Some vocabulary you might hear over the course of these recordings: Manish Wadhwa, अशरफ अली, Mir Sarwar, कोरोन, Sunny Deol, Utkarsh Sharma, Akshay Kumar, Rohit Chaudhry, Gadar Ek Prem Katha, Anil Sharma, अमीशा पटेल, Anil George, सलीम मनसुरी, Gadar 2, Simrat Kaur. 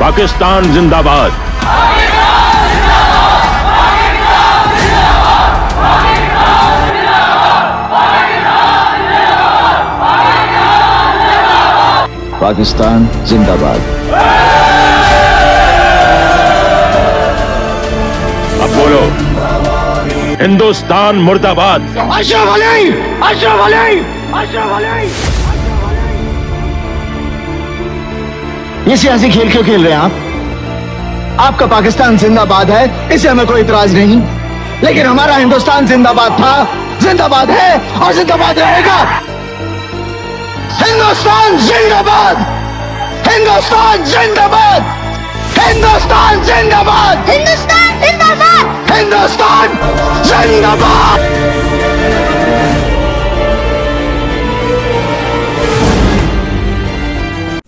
पाकिस्तान जिंदाबाद। पाकिस्तान जिंदाबाद। अब बोलो, हिंदुस्तान मुर्दाबाद। अशरफ अली, अशरफ अली, अशरफ अली। ये सियासी खेल क्यों खेल रहे हैं आप? आपका पाकिस्तान जिंदाबाद है, इसे हमें कोई इतराज नहीं, लेकिन हमारा हिंदुस्तान जिंदाबाद था, जिंदाबाद है और जिंदाबाद रहेगा। हिंदुस्तान जिंदाबाद, हिंदुस्तान जिंदाबाद, हिंदुस्तान जिंदाबाद, हिंदुस्तान जिंदाबाद, हिंदुस्तान जिंदाबाद।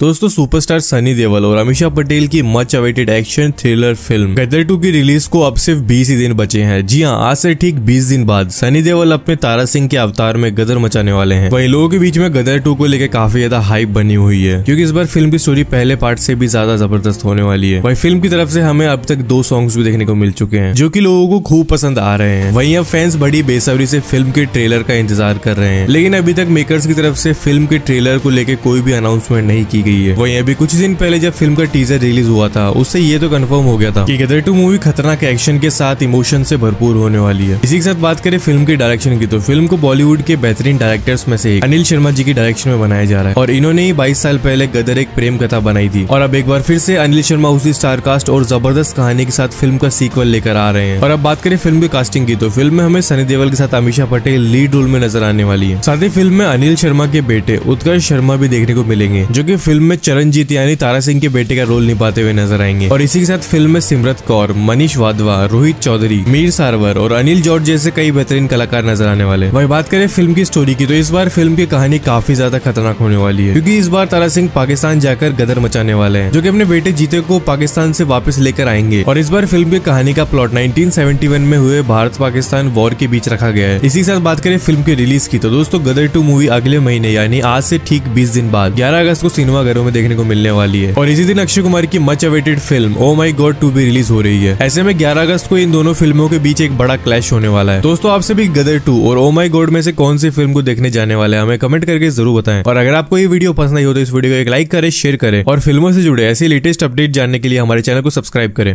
दोस्तों, सुपरस्टार सनी देओल और अमीशा पटेल की much awaited action thriller film Gadar 2 की रिलीज को अब सिर्फ 20 ही दिन बचे हैं। जी हां, आज से ठीक 20 दिन बाद सनी देओल अपने तारा सिंह के अवतार में गदर मचाने वाले हैं। वहीं लोगों के बीच में गदर 2 को लेकर काफी ज्यादा हाइप बनी हुई है, क्योंकि इस बार फिल्म की स्टोरी पहले पार्ट से भी ज्यादा जबरदस्त होने वाली है। वही फिल्म की तरफ से हमें अब तक 2 सॉन्ग्स भी देखने को मिल चुके हैं, जो की लोगों को खूब पसंद आ रहे हैं। वहीं अब फैंस बड़ी बेसब्री से फिल्म के ट्रेलर का इंतजार कर रहे हैं, लेकिन अभी तक मेकर्स की तरफ से फिल्म के ट्रेलर को लेकर कोई भी अनाउंसमेंट नहीं की। वहीं अभी कुछ दिन पहले जब फिल्म का टीजर रिलीज हुआ था, उससे ये तो कंफर्म हो गया था कि गदर 2 मूवी खतरनाक एक्शन के साथ इमोशन से भरपूर होने वाली है। इसी के साथ बात करें फिल्म के डायरेक्शन की, तो फिल्म को बॉलीवुड के बेहतरीन डायरेक्टर्स में से एक अनिल शर्मा जी के डायरेक्शन में बनाया जा रहा है, और इन्होंने ही 22 साल पहले गदर एक प्रेम कथा बनाई थी। और अब एक बार फिर से अनिल शर्मा उसी स्टारकास्ट और जबरदस्त कहानी के साथ फिल्म का सीक्वल लेकर आ रहे हैं। और अब बात करें फिल्म की कास्टिंग की, तो फिल्म में हमें सनी देओल के साथ अमीशा पटेल लीड रोल में नजर आने वाली है। साथ ही फिल्म में अनिल शर्मा के बेटे उत्कर्ष शर्मा भी देखने को मिलेंगे, जो कि फिल्म में चरणजीत यानी तारा सिंह के बेटे का रोल निभाते हुए नजर आएंगे। और इसी के साथ फिल्म में सिमरत कौर, मनीष वाधवा, रोहित चौधरी, मीर सारवर और अनिल जॉर्ज जैसे कई बेहतरीन कलाकार नजर आने वाले। वही बात करें फिल्म की स्टोरी की, तो इस बार फिल्म की कहानी काफी ज्यादा खतरनाक होने वाली है, क्योंकि इस बार तारा सिंह पाकिस्तान जाकर गदर मचाने वाले हैं, जो कि अपने बेटे जीते को पाकिस्तान से वापस लेकर आएंगे। और इस बार फिल्म की कहानी का प्लॉट 1971 में हुए भारत पाकिस्तान वॉर के बीच रखा गया है। इसी के साथ बात करें फिल्म की रिलीज की, तो दोस्तों गदर 2 मूवी अगले महीने यानी आज से ठीक 20 दिन बाद 11 अगस्त को सिनेमा घरों में देखने को मिलने वाली है। और इसी दिन अक्षय कुमार की much awaited film oh my god 2 भी रिलीज हो रही है। ऐसे में 11 अगस्त को इन दोनों फिल्मों के बीच एक बड़ा क्लैश होने वाला है। दोस्तों, आपसे भी गदर 2 और ओ माई गॉड में से कौन सी फिल्म को देखने जाने वाले हैं, हमें कमेंट करके जरूर बताएं। और अगर आपको ये वीडियो पसंद आई हो तो इस वीडियो को एक लाइक करें, शेयर करें, और फिल्मों से जुड़े ऐसे लेटेस्ट अपडेट जानने के लिए हमारे चैनल को सब्सक्राइब करें।